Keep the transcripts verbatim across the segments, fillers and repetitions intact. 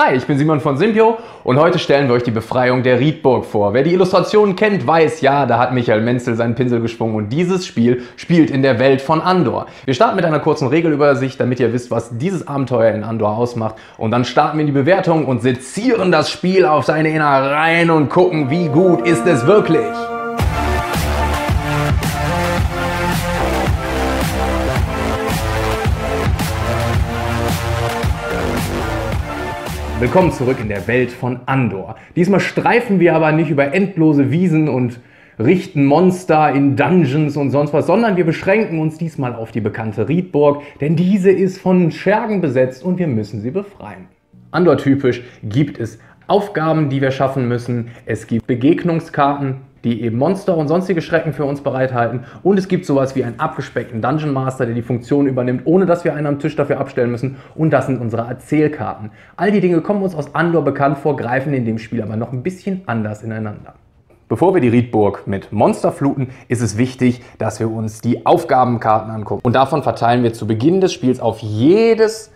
Hi, ich bin Simon von SIMBJO und heute stellen wir euch die Befreiung der Rietburg vor. Wer die Illustrationen kennt, weiß, ja, da hat Michael Menzel seinen Pinsel geschwungen und dieses Spiel spielt in der Welt von Andor. Wir starten mit einer kurzen Regelübersicht, damit ihr wisst, was dieses Abenteuer in Andor ausmacht, und dann starten wir die Bewertung und sezieren das Spiel auf seine Innereien und gucken, wie gut ist es wirklich. Willkommen zurück in der Welt von Andor. Diesmal streifen wir aber nicht über endlose Wiesen und richten Monster in Dungeons und sonst was, sondern wir beschränken uns diesmal auf die bekannte Rietburg, denn diese ist von Schergen besetzt und wir müssen sie befreien. Andor-typisch gibt es Aufgaben, die wir schaffen müssen, es gibt Begegnungskarten, die eben Monster und sonstige Schrecken für uns bereithalten. Und es gibt sowas wie einen abgespeckten Dungeon Master, der die Funktion übernimmt, ohne dass wir einen am Tisch dafür abstellen müssen. Und das sind unsere Erzählkarten. All die Dinge kommen uns aus Andor bekannt vor, greifen in dem Spiel aber noch ein bisschen anders ineinander. Bevor wir die Rietburg mit Monster fluten, ist es wichtig, dass wir uns die Aufgabenkarten angucken. Und davon verteilen wir zu Beginn des Spiels auf, jedes,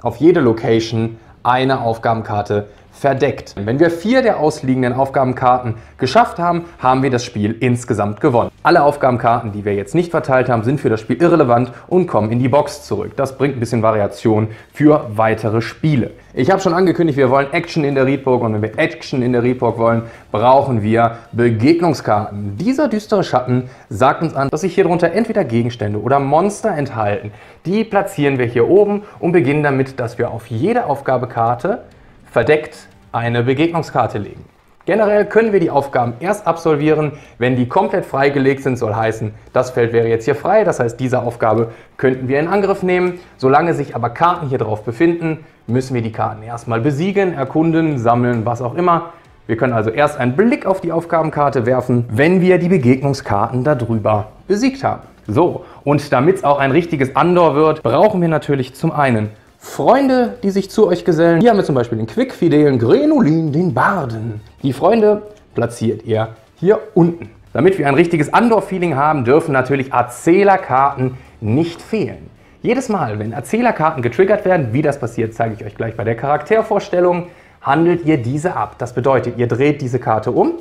auf jede Location eine Aufgabenkarte verdeckt. Wenn wir vier der ausliegenden Aufgabenkarten geschafft haben, haben wir das Spiel insgesamt gewonnen. Alle Aufgabenkarten, die wir jetzt nicht verteilt haben, sind für das Spiel irrelevant und kommen in die Box zurück. Das bringt ein bisschen Variation für weitere Spiele. Ich habe schon angekündigt, wir wollen Action in der Rietburg, und wenn wir Action in der Rietburg wollen, brauchen wir Begegnungskarten. Dieser düstere Schatten sagt uns an, dass sich hier darunter entweder Gegenstände oder Monster enthalten. Die platzieren wir hier oben und beginnen damit, dass wir auf jede Aufgabekarte verdeckt eine Begegnungskarte legen. Generell können wir die Aufgaben erst absolvieren, wenn die komplett freigelegt sind, soll heißen, das Feld wäre jetzt hier frei, das heißt, diese Aufgabe könnten wir in Angriff nehmen. Solange sich aber Karten hier drauf befinden, müssen wir die Karten erstmal besiegen, erkunden, sammeln, was auch immer. Wir können also erst einen Blick auf die Aufgabenkarte werfen, wenn wir die Begegnungskarten darüber besiegt haben. So, und damit es auch ein richtiges Andor wird, brauchen wir natürlich zum einen Freunde, die sich zu euch gesellen. Hier haben wir zum Beispiel den Quickfidelen, Grenulin, den Barden. Die Freunde platziert ihr hier unten. Damit wir ein richtiges Andor-Feeling haben, dürfen natürlich Erzählerkarten nicht fehlen. Jedes Mal, wenn Erzählerkarten getriggert werden, wie das passiert, zeige ich euch gleich bei der Charaktervorstellung, handelt ihr diese ab. Das bedeutet, ihr dreht diese Karte um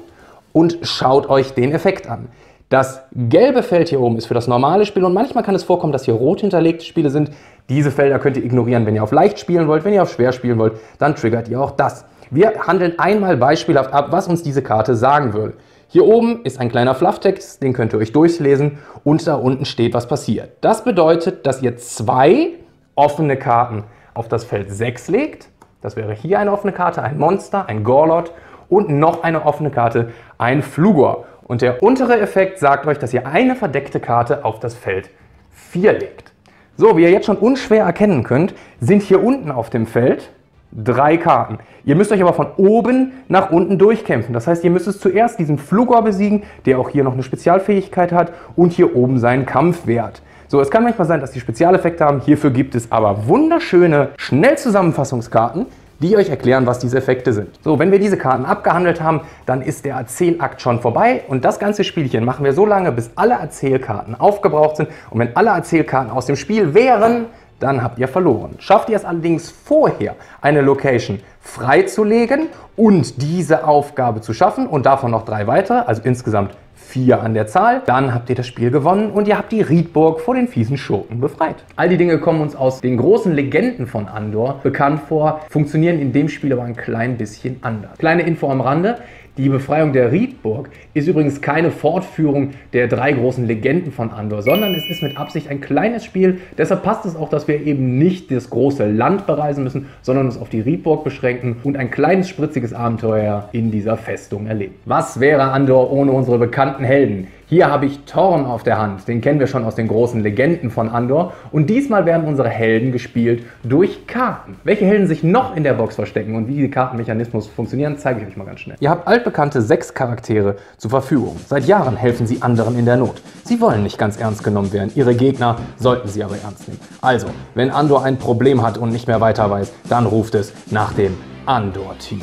und schaut euch den Effekt an. Das gelbe Feld hier oben ist für das normale Spiel und manchmal kann es vorkommen, dass hier rot hinterlegte Spiele sind. Diese Felder könnt ihr ignorieren, wenn ihr auf leicht spielen wollt, wenn ihr auf schwer spielen wollt, dann triggert ihr auch das. Wir handeln einmal beispielhaft ab, was uns diese Karte sagen würde. Hier oben ist ein kleiner Flufftext, den könnt ihr euch durchlesen und da unten steht, was passiert. Das bedeutet, dass ihr zwei offene Karten auf das Feld sechs legt. Das wäre hier eine offene Karte, ein Monster, ein Gorlott und noch eine offene Karte, ein Flugor. Und der untere Effekt sagt euch, dass ihr eine verdeckte Karte auf das Feld vier legt. So, wie ihr jetzt schon unschwer erkennen könnt, sind hier unten auf dem Feld drei Karten. Ihr müsst euch aber von oben nach unten durchkämpfen. Das heißt, ihr müsst es zuerst diesen Flugor besiegen, der auch hier noch eine Spezialfähigkeit hat und hier oben seinen Kampfwert. So, es kann manchmal sein, dass die Spezialeffekte haben. Hierfür gibt es aber wunderschöne, schnell Zusammenfassungskarten, die euch erklären, was diese Effekte sind. So, wenn wir diese Karten abgehandelt haben, dann ist der Erzählakt schon vorbei und das ganze Spielchen machen wir so lange, bis alle Erzählkarten aufgebraucht sind, und wenn alle Erzählkarten aus dem Spiel wären, dann habt ihr verloren. Schafft ihr es allerdings vorher, eine Location freizulegen und diese Aufgabe zu schaffen und davon noch drei weitere, also insgesamt vier an der Zahl, dann habt ihr das Spiel gewonnen und ihr habt die Rietburg vor den fiesen Schurken befreit. All die Dinge kommen uns aus den großen Legenden von Andor bekannt vor, funktionieren in dem Spiel aber ein klein bisschen anders. Kleine Info am Rande: Die Befreiung der Rietburg ist übrigens keine Fortführung der drei großen Legenden von Andor, sondern es ist mit Absicht ein kleines Spiel. Deshalb passt es auch, dass wir eben nicht das große Land bereisen müssen, sondern uns auf die Rietburg beschränken und ein kleines, spritziges Abenteuer in dieser Festung erleben. Was wäre Andor ohne unsere bekannten Helden? Hier habe ich Thorn auf der Hand, den kennen wir schon aus den großen Legenden von Andor. Und diesmal werden unsere Helden gespielt durch Karten. Welche Helden sich noch in der Box verstecken und wie die Kartenmechanismus funktionieren, zeige ich euch mal ganz schnell. Ihr habt altbekannte sechs Charaktere zur Verfügung. Seit Jahren helfen sie anderen in der Not. Sie wollen nicht ganz ernst genommen werden, ihre Gegner sollten sie aber ernst nehmen. Also, wenn Andor ein Problem hat und nicht mehr weiter weiß, dann ruft es nach dem Andor-Team.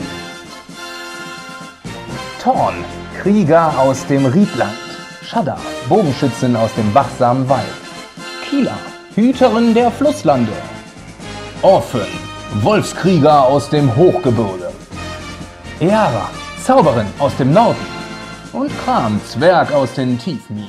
Thorn, Krieger aus dem Rietland. Chada, Bogenschützin aus dem wachsamen Wald. Kila, Hüterin der Flusslande. Orfen, Wolfskrieger aus dem Hochgebirge, Eara, Zauberin aus dem Norden und Kram, Zwerg aus den Tiefminen.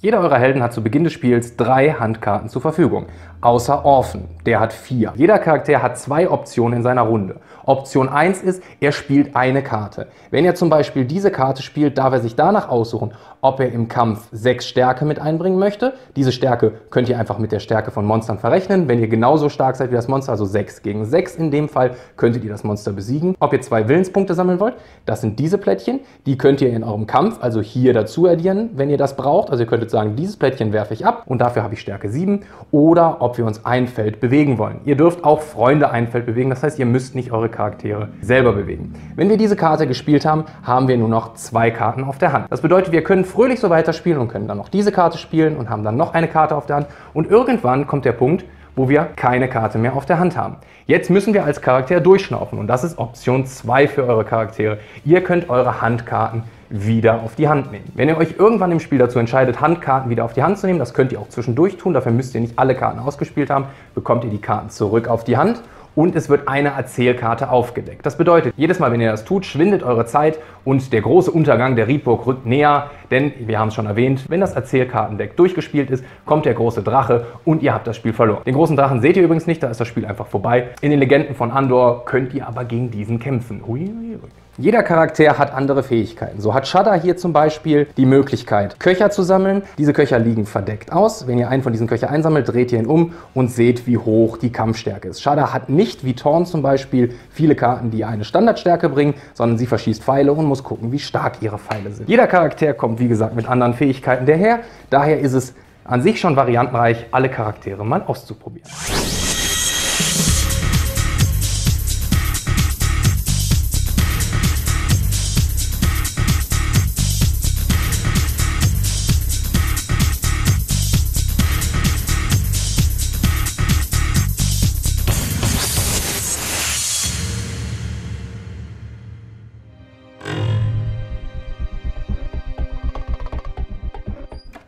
Jeder eurer Helden hat zu Beginn des Spiels drei Handkarten zur Verfügung, außer Orfen, der hat vier. Jeder Charakter hat zwei Optionen in seiner Runde. Option eins ist, er spielt eine Karte. Wenn er zum Beispiel diese Karte spielt, darf er sich danach aussuchen, ob er im Kampf sechs Stärke mit einbringen möchte. Diese Stärke könnt ihr einfach mit der Stärke von Monstern verrechnen. Wenn ihr genauso stark seid wie das Monster, also sechs gegen sechs in dem Fall, könntet ihr das Monster besiegen. Ob ihr zwei Willenspunkte sammeln wollt, das sind diese Plättchen. Die könnt ihr in eurem Kampf, also hier dazu addieren, wenn ihr das braucht. Also ihr könntet sagen, dieses Plättchen werfe ich ab und dafür habe ich Stärke sieben, oder ob wir uns ein Feld bewegen wollen. Ihr dürft auch Freunde ein Feld bewegen, das heißt, ihr müsst nicht eure Charaktere selber bewegen. Wenn wir diese Karte gespielt haben, haben wir nur noch zwei Karten auf der Hand. Das bedeutet, wir können fröhlich so weiterspielen und können dann noch diese Karte spielen und haben dann noch eine Karte auf der Hand, und irgendwann kommt der Punkt, wo wir keine Karte mehr auf der Hand haben. Jetzt müssen wir als Charakter durchschnaufen, und das ist Option zwei für eure Charaktere. Ihr könnt eure Handkarten wieder auf die Hand nehmen. Wenn ihr euch irgendwann im Spiel dazu entscheidet, Handkarten wieder auf die Hand zu nehmen, das könnt ihr auch zwischendurch tun, dafür müsst ihr nicht alle Karten ausgespielt haben, bekommt ihr die Karten zurück auf die Hand und es wird eine Erzählkarte aufgedeckt. Das bedeutet, jedes Mal, wenn ihr das tut, schwindet eure Zeit und der große Untergang der Rietburg rückt näher, denn, wir haben es schon erwähnt, wenn das Erzählkartendeck durchgespielt ist, kommt der große Drache und ihr habt das Spiel verloren. Den großen Drachen seht ihr übrigens nicht, da ist das Spiel einfach vorbei. In den Legenden von Andor könnt ihr aber gegen diesen kämpfen. Uiuiui. Jeder Charakter hat andere Fähigkeiten. So hat Chada hier zum Beispiel die Möglichkeit, Köcher zu sammeln. Diese Köcher liegen verdeckt aus. Wenn ihr einen von diesen Köcher einsammelt, dreht ihr ihn um und seht, wie hoch die Kampfstärke ist. Chada hat nicht, wie Thorn zum Beispiel, viele Karten, die eine Standardstärke bringen, sondern sie verschießt Pfeile und muss gucken, wie stark ihre Pfeile sind. Jeder Charakter kommt, wie gesagt, mit anderen Fähigkeiten daher. Daher ist es an sich schon variantenreich, alle Charaktere mal auszuprobieren.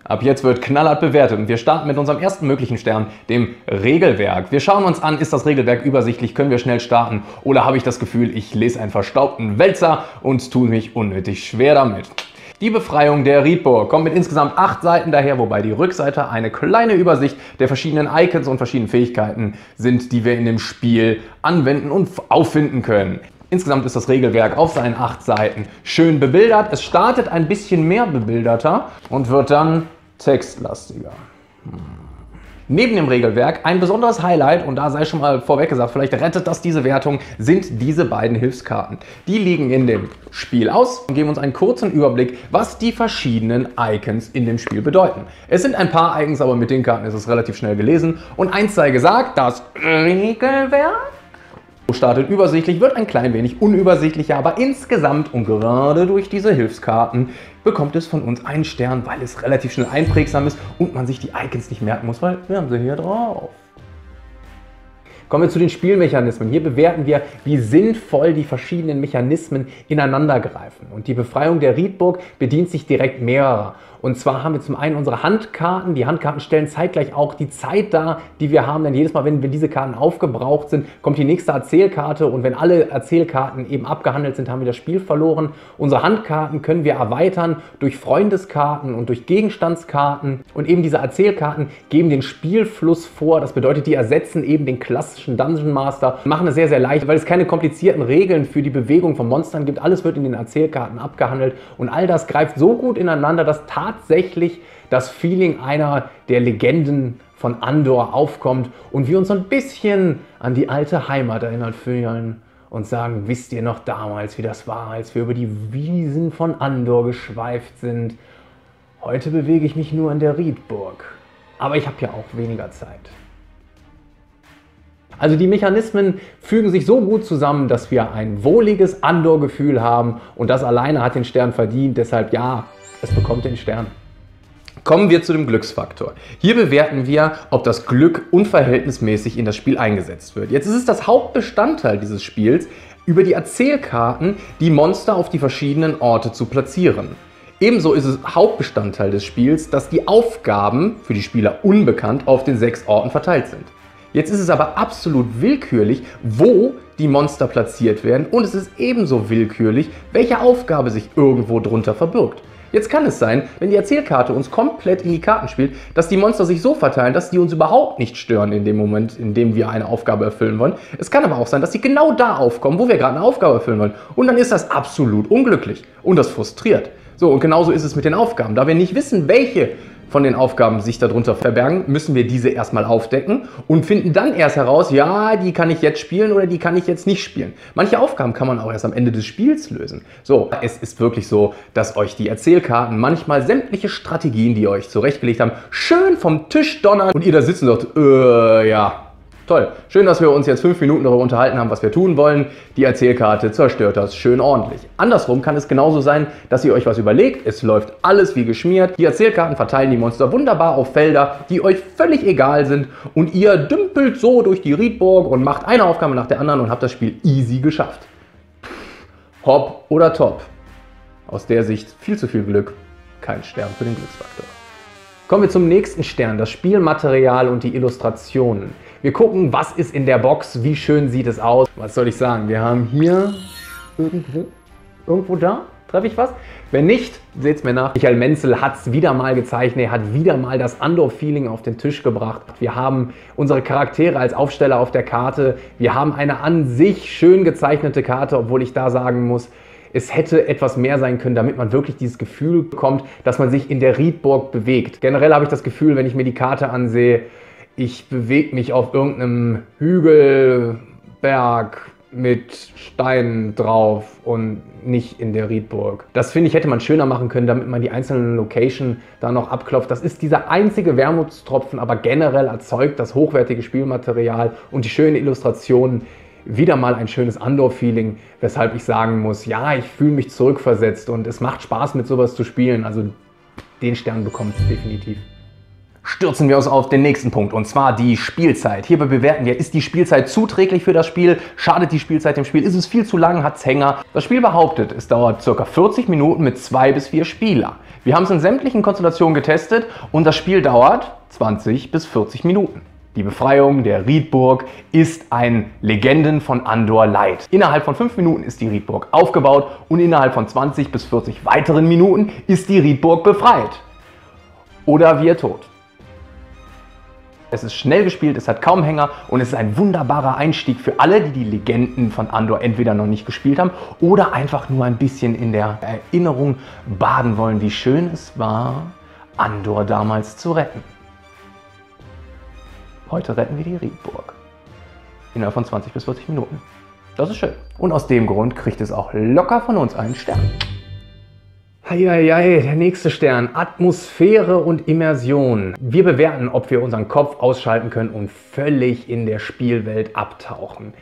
Ab jetzt wird knallhart bewertet und wir starten mit unserem ersten möglichen Stern, dem Regelwerk. Wir schauen uns an, ist das Regelwerk übersichtlich, können wir schnell starten, oder habe ich das Gefühl, ich lese einen verstaubten Wälzer und tue mich unnötig schwer damit. Die Befreiung der Rietburg kommt mit insgesamt acht Seiten daher, wobei die Rückseite eine kleine Übersicht der verschiedenen Icons und verschiedenen Fähigkeiten sind, die wir in dem Spiel anwenden und auffinden können. Insgesamt ist das Regelwerk auf seinen acht Seiten schön bebildert. Es startet ein bisschen mehr bebilderter und wird dann textlastiger. Hm. Neben dem Regelwerk ein besonderes Highlight, und da sei schon mal vorweg gesagt, vielleicht rettet das diese Wertung, sind diese beiden Hilfskarten. Die liegen in dem Spiel aus und geben uns einen kurzen Überblick, was die verschiedenen Icons in dem Spiel bedeuten. Es sind ein paar Icons, aber mit den Karten ist es relativ schnell gelesen, und eins sei gesagt, das Regelwerk startet übersichtlich, wird ein klein wenig unübersichtlicher, aber insgesamt und gerade durch diese Hilfskarten bekommt es von uns einen Stern, weil es relativ schnell einprägsam ist und man sich die Icons nicht merken muss, weil wir haben sie hier drauf. Kommen wir zu den Spielmechanismen. Hier bewerten wir, wie sinnvoll die verschiedenen Mechanismen ineinander greifen. Und die Befreiung der Rietburg bedient sich direkt mehrerer. Und zwar haben wir zum einen unsere Handkarten. Die Handkarten stellen zeitgleich auch die Zeit dar, die wir haben. Denn jedes Mal, wenn, wenn diese Karten aufgebraucht sind, kommt die nächste Erzählkarte. Und wenn alle Erzählkarten eben abgehandelt sind, haben wir das Spiel verloren. Unsere Handkarten können wir erweitern durch Freundeskarten und durch Gegenstandskarten. Und eben diese Erzählkarten geben den Spielfluss vor. Das bedeutet, die ersetzen eben den klassischen Dungeon Master, machen es sehr, sehr leicht, weil es keine komplizierten Regeln für die Bewegung von Monstern gibt. Alles wird in den Erzählkarten abgehandelt und all das greift so gut ineinander, dass tatsächlich das Feeling einer der Legenden von Andor aufkommt und wir uns so ein bisschen an die alte Heimat erinnert fühlen und sagen, wisst ihr noch damals, wie das war, als wir über die Wiesen von Andor geschweift sind? Heute bewege ich mich nur in der Rietburg, aber ich habe ja auch weniger Zeit. Also die Mechanismen fügen sich so gut zusammen, dass wir ein wohliges Andor-Gefühl haben, und das alleine hat den Stern verdient, deshalb ja, es bekommt den Stern. Kommen wir zu dem Glücksfaktor. Hier bewerten wir, ob das Glück unverhältnismäßig in das Spiel eingesetzt wird. Jetzt ist es das Hauptbestandteil dieses Spiels, über die Erzählkarten die Monster auf die verschiedenen Orte zu platzieren. Ebenso ist es Hauptbestandteil des Spiels, dass die Aufgaben für die Spieler unbekannt auf den sechs Orten verteilt sind. Jetzt ist es aber absolut willkürlich, wo die Monster platziert werden, und es ist ebenso willkürlich, welche Aufgabe sich irgendwo drunter verbirgt. Jetzt kann es sein, wenn die Erzählkarte uns komplett in die Karten spielt, dass die Monster sich so verteilen, dass die uns überhaupt nicht stören in dem Moment, in dem wir eine Aufgabe erfüllen wollen. Es kann aber auch sein, dass die genau da aufkommen, wo wir gerade eine Aufgabe erfüllen wollen. Und dann ist das absolut unglücklich und das frustriert. So, und genauso ist es mit den Aufgaben. Da wir nicht wissen, welche von den Aufgaben sich darunter verbergen, müssen wir diese erstmal aufdecken und finden dann erst heraus, ja, die kann ich jetzt spielen oder die kann ich jetzt nicht spielen. Manche Aufgaben kann man auch erst am Ende des Spiels lösen. So, es ist wirklich so, dass euch die Erzählkarten manchmal sämtliche Strategien, die ihr euch zurechtgelegt haben, schön vom Tisch donnern und ihr da sitzt und sagt, äh, ja, toll. Schön, dass wir uns jetzt fünf Minuten darüber unterhalten haben, was wir tun wollen. Die Erzählkarte zerstört das schön ordentlich. Andersrum kann es genauso sein, dass ihr euch was überlegt. Es läuft alles wie geschmiert. Die Erzählkarten verteilen die Monster wunderbar auf Felder, die euch völlig egal sind. Und ihr dümpelt so durch die Rietburg und macht eine Aufgabe nach der anderen und habt das Spiel easy geschafft. Hopp oder top. Aus der Sicht viel zu viel Glück. Kein Stern für den Glücksfaktor. Kommen wir zum nächsten Stern, das Spielmaterial und die Illustrationen. Wir gucken, was ist in der Box, wie schön sieht es aus. Was soll ich sagen? Wir haben hier irgendwo, irgendwo da, treffe ich was? Wenn nicht, seht es mir nach. Michael Menzel hat es wieder mal gezeichnet, er hat wieder mal das Andor-Feeling auf den Tisch gebracht. Wir haben unsere Charaktere als Aufsteller auf der Karte. Wir haben eine an sich schön gezeichnete Karte, obwohl ich da sagen muss, es hätte etwas mehr sein können, damit man wirklich dieses Gefühl bekommt, dass man sich in der Rietburg bewegt. Generell habe ich das Gefühl, wenn ich mir die Karte ansehe, ich bewege mich auf irgendeinem Hügelberg mit Steinen drauf und nicht in der Rietburg. Das finde ich, hätte man schöner machen können, damit man die einzelnen Locations da noch abklopft. Das ist dieser einzige Wermutstropfen, aber generell erzeugt das hochwertige Spielmaterial und die schönen Illustrationen wieder mal ein schönes Andor-Feeling, weshalb ich sagen muss, ja, ich fühle mich zurückversetzt und es macht Spaß, mit sowas zu spielen. Also den Stern bekommt es definitiv. Stürzen wir uns auf den nächsten Punkt, und zwar die Spielzeit. Hierbei bewerten wir, ist die Spielzeit zuträglich für das Spiel, schadet die Spielzeit dem Spiel, ist es viel zu lang, hat's Hänger. Das Spiel behauptet, es dauert ca. vierzig Minuten mit zwei bis vier Spieler. Wir haben es in sämtlichen Konstellationen getestet und das Spiel dauert zwanzig bis vierzig Minuten. Die Befreiung der Rietburg ist ein Legenden von Andor Light. Innerhalb von fünf Minuten ist die Rietburg aufgebaut und innerhalb von zwanzig bis vierzig weiteren Minuten ist die Rietburg befreit. Oder wir tot. Es ist schnell gespielt, es hat kaum Hänger und es ist ein wunderbarer Einstieg für alle, die die Legenden von Andor entweder noch nicht gespielt haben oder einfach nur ein bisschen in der Erinnerung baden wollen, wie schön es war, Andor damals zu retten. Heute retten wir die Rietburg. Innerhalb von zwanzig bis vierzig Minuten. Das ist schön. Und aus dem Grund kriegt es auch locker von uns einen Stern. Heieiei, der nächste Stern. Atmosphäre und Immersion. Wir bewerten, ob wir unseren Kopf ausschalten können und völlig in der Spielwelt abtauchen.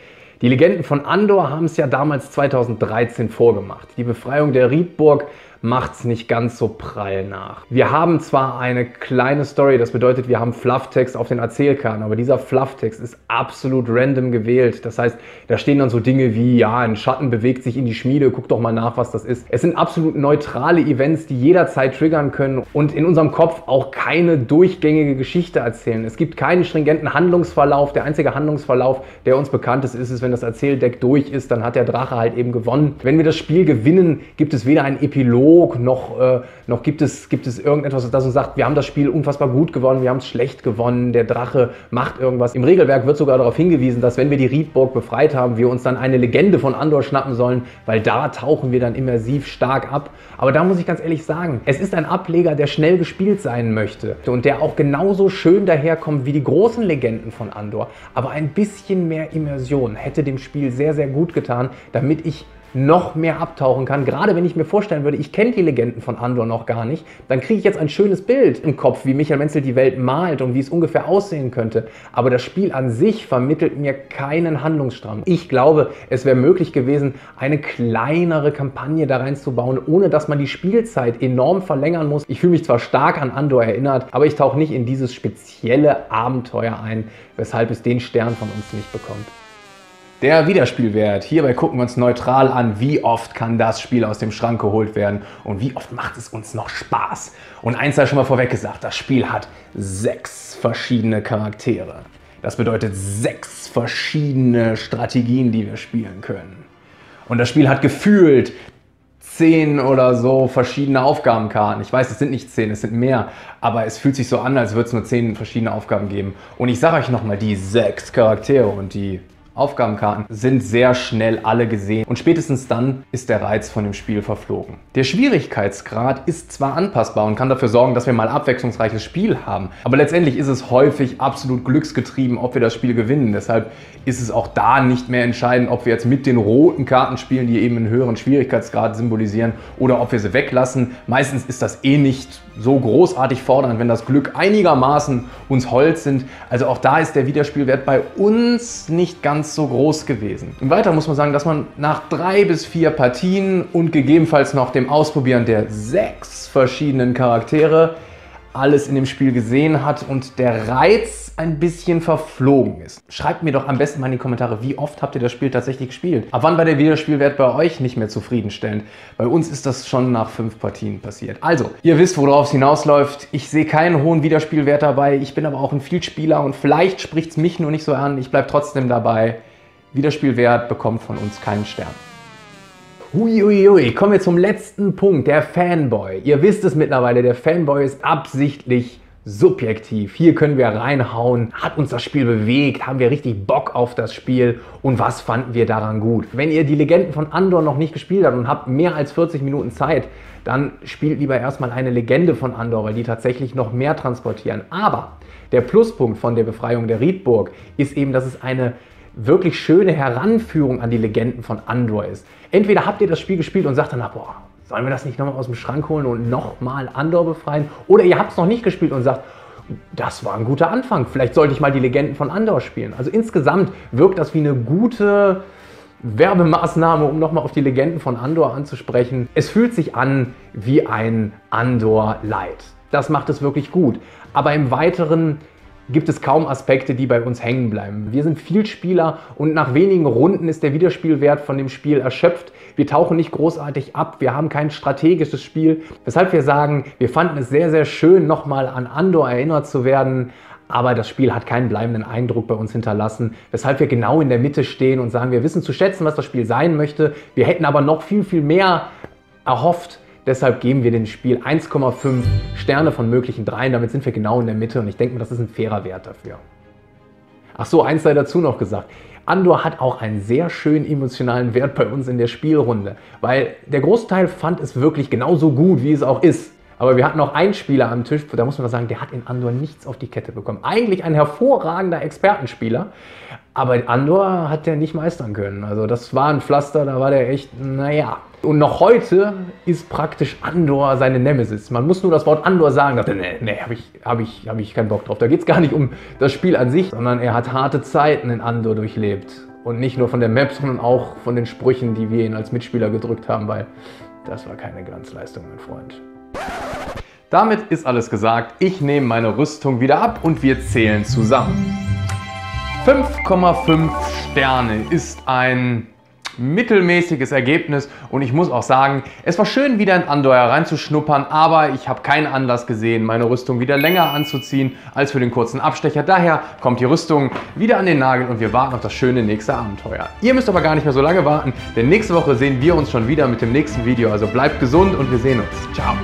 Die Legenden von Andor haben es ja damals zweitausenddreizehn vorgemacht. Die Befreiung der Rietburg macht's nicht ganz so prall nach. Wir haben zwar eine kleine Story, das bedeutet, wir haben Flufftext auf den Erzählkarten, aber dieser Flufftext ist absolut random gewählt. Das heißt, da stehen dann so Dinge wie, ja, ein Schatten bewegt sich in die Schmiede, guck doch mal nach, was das ist. Es sind absolut neutrale Events, die jederzeit triggern können und in unserem Kopf auch keine durchgängige Geschichte erzählen. Es gibt keinen stringenten Handlungsverlauf. Der einzige Handlungsverlauf, der uns bekannt ist, ist es, wenn das Erzähldeck durch ist, dann hat der Drache halt eben gewonnen. Wenn wir das Spiel gewinnen, gibt es weder einen Epilog, noch, äh, noch gibt es, gibt es irgendetwas, das uns sagt, wir haben das Spiel unfassbar gut gewonnen, wir haben es schlecht gewonnen, der Drache macht irgendwas. Im Regelwerk wird sogar darauf hingewiesen, dass wenn wir die Rietburg befreit haben, wir uns dann eine Legende von Andor schnappen sollen, weil da tauchen wir dann immersiv stark ab. Aber da muss ich ganz ehrlich sagen, es ist ein Ableger, der schnell gespielt sein möchte und der auch genauso schön daherkommt wie die großen Legenden von Andor. Aber ein bisschen mehr Immersion hätte dem Spiel sehr, sehr gut getan, damit ich noch mehr abtauchen kann. Gerade wenn ich mir vorstellen würde, ich kenne die Legenden von Andor noch gar nicht, dann kriege ich jetzt ein schönes Bild im Kopf, wie Michael Menzel die Welt malt und wie es ungefähr aussehen könnte. Aber das Spiel an sich vermittelt mir keinen Handlungsstrang. Ich glaube, es wäre möglich gewesen, eine kleinere Kampagne da reinzubauen, ohne dass man die Spielzeit enorm verlängern muss. Ich fühle mich zwar stark an Andor erinnert, aber ich tauche nicht in dieses spezielle Abenteuer ein, weshalb es den Stern von uns nicht bekommt. Der Wiederspielwert. Hierbei gucken wir uns neutral an, wie oft kann das Spiel aus dem Schrank geholt werden und wie oft macht es uns noch Spaß. Und eins sei schon mal vorweg gesagt, das Spiel hat sechs verschiedene Charaktere. Das bedeutet sechs verschiedene Strategien, die wir spielen können. Und das Spiel hat gefühlt zehn oder so verschiedene Aufgabenkarten. Ich weiß, es sind nicht zehn, es sind mehr. Aber es fühlt sich so an, als würde es nur zehn verschiedene Aufgaben geben. Und ich sage euch nochmal, die sechs Charaktere und die Aufgabenkarten sind sehr schnell alle gesehen. Und spätestens dann ist der Reiz von dem Spiel verflogen. Der Schwierigkeitsgrad ist zwar anpassbar und kann dafür sorgen, dass wir mal ein abwechslungsreiches Spiel haben. Aber letztendlich ist es häufig absolut glücksgetrieben, ob wir das Spiel gewinnen. Deshalb ist es auch da nicht mehr entscheidend, ob wir jetzt mit den roten Karten spielen, die eben einen höheren Schwierigkeitsgrad symbolisieren, oder ob wir sie weglassen. Meistens ist das eh nicht so großartig fordernd, wenn das Glück einigermaßen uns hold sind. Also auch da ist der Wiederspielwert bei uns nicht ganz so groß gewesen. Und weiter muss man sagen, dass man nach drei bis vier Partien und gegebenenfalls noch dem Ausprobieren der sechs verschiedenen Charaktere alles in dem Spiel gesehen hat und der Reiz ein bisschen verflogen ist. Schreibt mir doch am besten mal in die Kommentare, wie oft habt ihr das Spiel tatsächlich gespielt? Ab wann war der Wiederspielwert bei euch nicht mehr zufriedenstellend? Bei uns ist das schon nach fünf Partien passiert. Also, ihr wisst, worauf es hinausläuft. Ich sehe keinen hohen Wiederspielwert dabei. Ich bin aber auch ein Vielspieler und vielleicht spricht es mich nur nicht so an. Ich bleibe trotzdem dabei. Wiederspielwert bekommt von uns keinen Stern. Huiuiui, kommen wir zum letzten Punkt, der Fanboy. Ihr wisst es mittlerweile, der Fanboy ist absichtlich subjektiv. Hier können wir reinhauen, hat uns das Spiel bewegt, haben wir richtig Bock auf das Spiel und was fanden wir daran gut. Wenn ihr die Legenden von Andor noch nicht gespielt habt und habt mehr als vierzig Minuten Zeit, dann spielt lieber erstmal eine Legende von Andor, weil die tatsächlich noch mehr transportieren. Aber der Pluspunkt von der Befreiung der Rietburg ist eben, dass es eine wirklich schöne Heranführung an die Legenden von Andor ist. Entweder habt ihr das Spiel gespielt und sagt dann, na, boah, sollen wir das nicht nochmal aus dem Schrank holen und nochmal Andor befreien? Oder ihr habt es noch nicht gespielt und sagt, das war ein guter Anfang, vielleicht sollte ich mal die Legenden von Andor spielen. Also insgesamt wirkt das wie eine gute Werbemaßnahme, um nochmal auf die Legenden von Andor anzusprechen. Es fühlt sich an wie ein Andor-Light. Das macht es wirklich gut. Aber im Weiteren gibt es kaum Aspekte, die bei uns hängen bleiben. Wir sind Vielspieler und nach wenigen Runden ist der Wiederspielwert von dem Spiel erschöpft. Wir tauchen nicht großartig ab, wir haben kein strategisches Spiel, weshalb wir sagen, wir fanden es sehr, sehr schön, nochmal an Andor erinnert zu werden, aber das Spiel hat keinen bleibenden Eindruck bei uns hinterlassen, weshalb wir genau in der Mitte stehen und sagen, wir wissen zu schätzen, was das Spiel sein möchte, wir hätten aber noch viel, viel mehr erhofft. Deshalb geben wir dem Spiel eins Komma fünf Sterne von möglichen dreien. Damit sind wir genau in der Mitte und ich denke mir, das ist ein fairer Wert dafür. Ach so, eins sei dazu noch gesagt. Andor hat auch einen sehr schönen emotionalen Wert bei uns in der Spielrunde, weil der Großteil fand es wirklich genauso gut, wie es auch ist. Aber wir hatten auch einen Spieler am Tisch, da muss man sagen, der hat in Andor nichts auf die Kette bekommen. Eigentlich ein hervorragender Expertenspieler, aber Andor hat der nicht meistern können. Also das war ein Pflaster, da war der echt, naja. Und noch heute ist praktisch Andor seine Nemesis. Man muss nur das Wort Andor sagen, dachte, nee, nee, habe ich, hab ich, hab ich keinen Bock drauf. Da geht es gar nicht um das Spiel an sich, sondern er hat harte Zeiten in Andor durchlebt. Und nicht nur von der Map, sondern auch von den Sprüchen, die wir ihn als Mitspieler gedrückt haben, weil das war keine Glanzleistung, mein Freund. Damit ist alles gesagt, ich nehme meine Rüstung wieder ab und wir zählen zusammen. fünf Komma fünf Sterne ist ein mittelmäßiges Ergebnis und ich muss auch sagen, es war schön, wieder in Andor reinzuschnuppern, aber ich habe keinen Anlass gesehen, meine Rüstung wieder länger anzuziehen als für den kurzen Abstecher. Daher kommt die Rüstung wieder an den Nagel und wir warten auf das schöne nächste Abenteuer. Ihr müsst aber gar nicht mehr so lange warten, denn nächste Woche sehen wir uns schon wieder mit dem nächsten Video. Also bleibt gesund und wir sehen uns. Ciao!